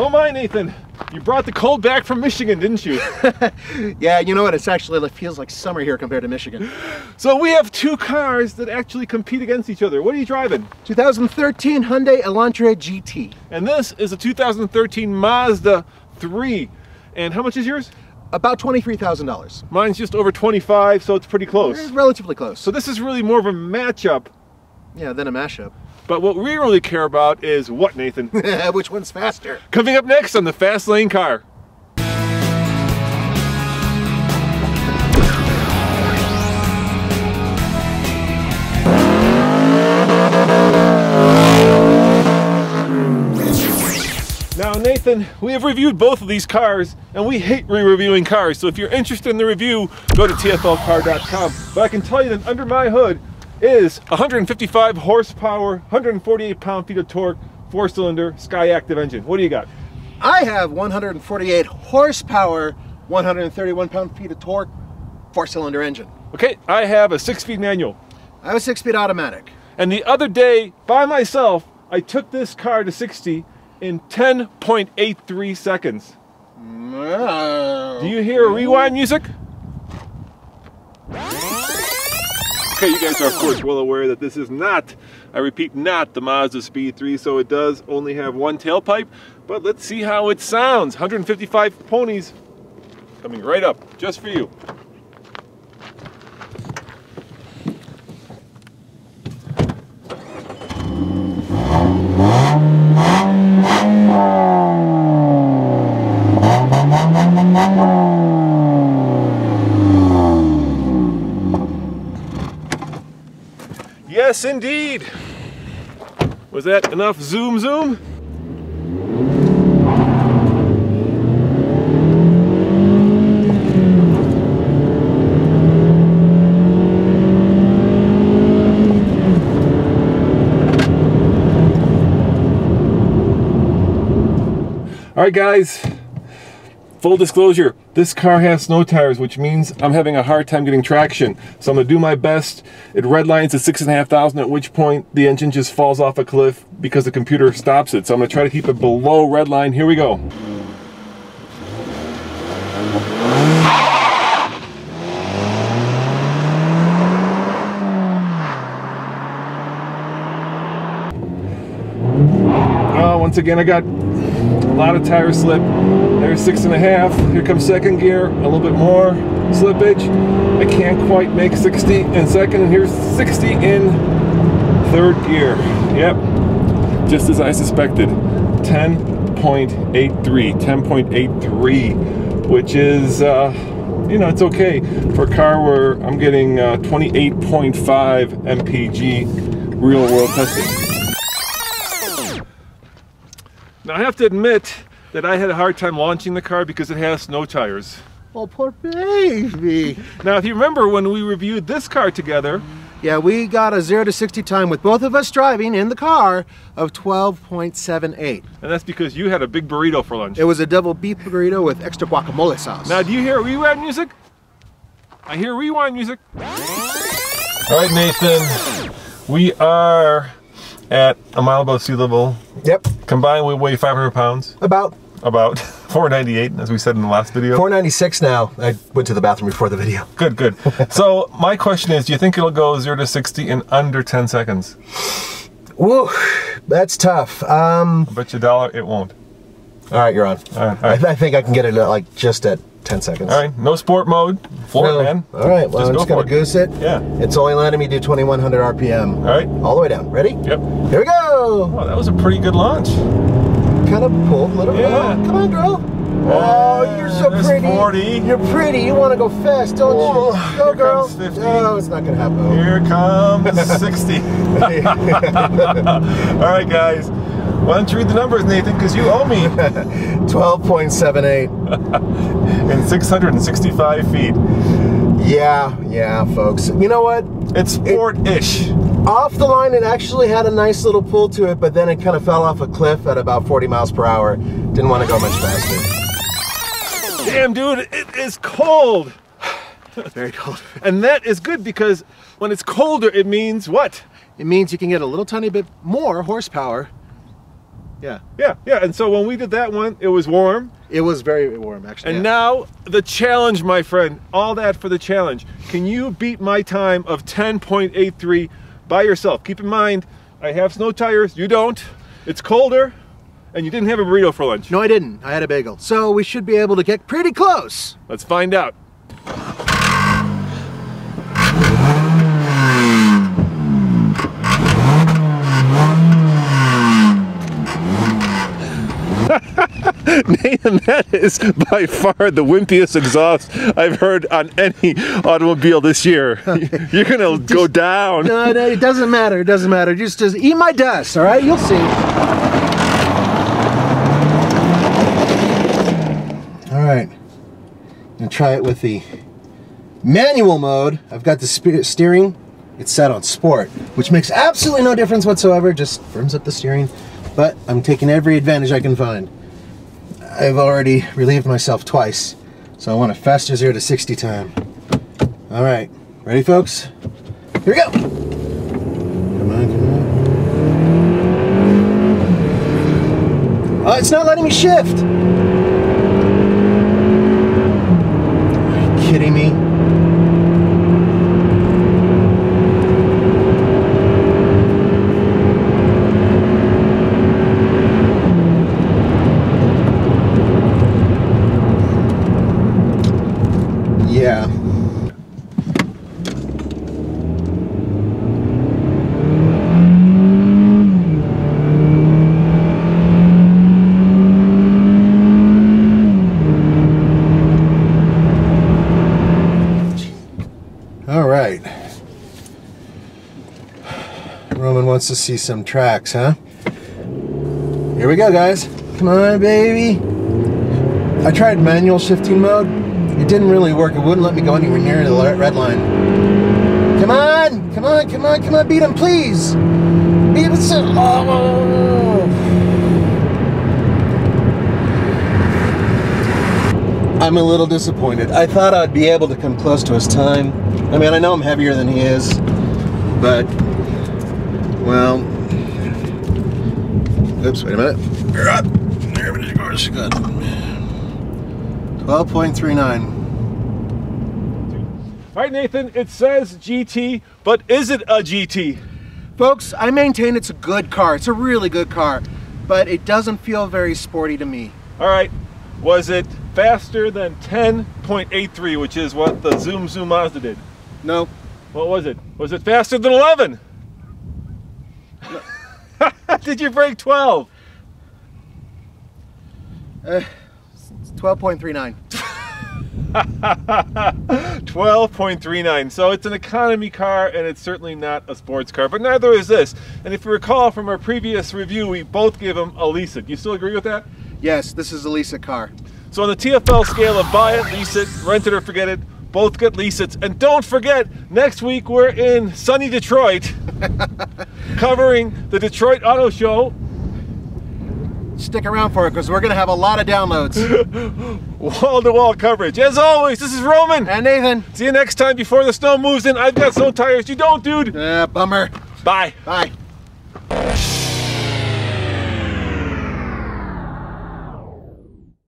Oh my, Nathan, you brought the cold back from Michigan, didn't you? Yeah, you know what, it's actually, it feels like summer here compared to Michigan. So we have two cars that actually compete against each other. What are you driving? 2013 Hyundai Elantra GT. And this is a 2013 Mazda 3. And how much is yours? About $23,000. Mine's just over 25, so it's pretty close. It's relatively close. So this is really more of a matchup. Yeah, than a mashup. But what we really care about is what, Nathan? Which one's faster? Coming up next on The Fast Lane Car. Now, Nathan, we have reviewed both of these cars, and we hate re-reviewing cars. So if you're interested in the review, go to tflcar.com. But I can tell you that under my hood is 155 horsepower, 148 pound-feet of torque, 4-cylinder SkyActiv engine. What do you got? I have 148 horsepower, 131 pound-feet of torque, 4-cylinder engine. Okay, I have a 6-speed manual. I have a 6-speed automatic. And the other day, by myself, I took this car to 60 in 10.83 seconds. No. Do you hear rewind music? Okay, you guys are of course well aware that this is not, I repeat, not the Mazda Speed 3, so it does only have one tailpipe, but let's see how it sounds. 155 ponies coming right up, just for you. Yes, indeed. Was that enough zoom zoom? All right, guys, full disclosure, this car has snow tires, which means I'm having a hard time getting traction. So I'm gonna do my best. It redlines at 6,500, at which point the engine just falls off a cliff because the computer stops it. So I'm gonna try to keep it below redline. Here we go. Oh, once again, I got a lot of tire slip. There's 6.5. Here comes second gear. A little bit more slippage. I can't quite make 60 in second. And here's 60 in third gear. Yep. Just as I suspected. 10.83. 10.83. Which is, you know, it's okay for a car where I'm getting 28.5 mpg real world testing. Now I have to admit that I had a hard time launching the car because it has snow tires. Oh, poor baby. Now, if you remember when we reviewed this car together... Yeah, we got a 0 to 60 time with both of us driving in the car of 12.78. And that's because you had a big burrito for lunch. It was a double beef burrito with extra guacamole sauce. Now, do you hear rewind music? I hear rewind music. All right, Nathan, we are at a mile above sea level. Yep. Combined, we weigh 500 pounds. About 498, as we said in the last video. 496 now. I went to the bathroom before the video. Good, good. So my question is, do you think it'll go 0 to 60 in under 10 seconds? Woo, that's tough. I bet you $1 it won't. All right, you're on. All right. I think I can get it at, like, just at 10 seconds. All right, no sport mode. Floor it, man. All right, well, I'm just going to goose it. Yeah. It's only letting me do 2,100 RPM. All right. All the way down. Ready? Yep. Here we go. Oh, that was a pretty good launch. Kind of pulled a little bit. Yeah. Come on, girl. Oh, you're so pretty. 40. You're pretty. You want to go fast, don't you? Go, girl. No, it's not going to happen. Here comes 60. All right, guys. Why don't you read the numbers, Nathan, because you owe me. 12.78. And 665 feet. Yeah, folks. You know what? It's sport-ish. Off the line, it actually had a nice little pull to it, but then it kind of fell off a cliff at about 40 miles per hour. Didn't want to go much faster. Damn, dude, it is cold. It's very cold. And that is good, because when it's colder, it means what? It means you can get a little tiny bit more horsepower Yeah. Yeah, yeah. And so when we did that one, it was warm. It was very warm, actually. And now the challenge, my friend. All that for the challenge. Can you beat my time of 10.83 by yourself? Keep in mind, I have snow tires. You don't. It's colder. And you didn't have a burrito for lunch. No, I didn't. I had a bagel. So we should be able to get pretty close. Let's find out. Nathan, that is by far the wimpiest exhaust I've heard on any automobile this year. You're gonna go down. No, no, it doesn't matter. It doesn't matter. Just eat my dust, all right? You'll see. All right, I'm gonna try it with the manual mode. I've got the steering. It's set on sport, which makes absolutely no difference whatsoever. Just firms up the steering, but I'm taking every advantage I can find. I've already relieved myself twice, so I want a faster 0 to 60 time. All right, ready, folks? Here we go! Come on, come on. Oh, it's not letting me shift! Are you kidding me? Roman wants to see some tracks, huh? Here we go, guys. Come on, baby. I tried manual shifting mode. It didn't really work. It wouldn't let me go anywhere near the red line. Come on! Come on, come on, come on. Beat him, please! Beat him. Oh. I'm a little disappointed. I thought I'd be able to come close to his time. I mean, I know I'm heavier than he is, but... well, oops, wait a minute. There it goes. Good. 12.39. All right, Nathan, it says GT, but is it a GT? Folks, I maintain it's a good car. It's a really good car, but it doesn't feel very sporty to me. All right, was it faster than 10.83, which is what the Zoom Zoom Mazda did? No. What was it? Was it faster than 11? Did you break 12? 12.39. 12.39. So it's an economy car, and it's certainly not a sports car, but neither is this. And if you recall from our previous review, we both gave them a Lisa. Do you still agree with that? Yes, this is a Lisa car. So on the TFL scale of buy it, lease it, rent it or forget it, both get leases. And don't forget, next week we're in sunny Detroit covering the Detroit Auto Show. Stick around for it, because we're going to have a lot of downloads. Wall-to-wall coverage. As always, this is Roman. And Nathan. See you next time before the snow moves in. I've got snow tires. You don't, dude. Bummer. Bye. Bye.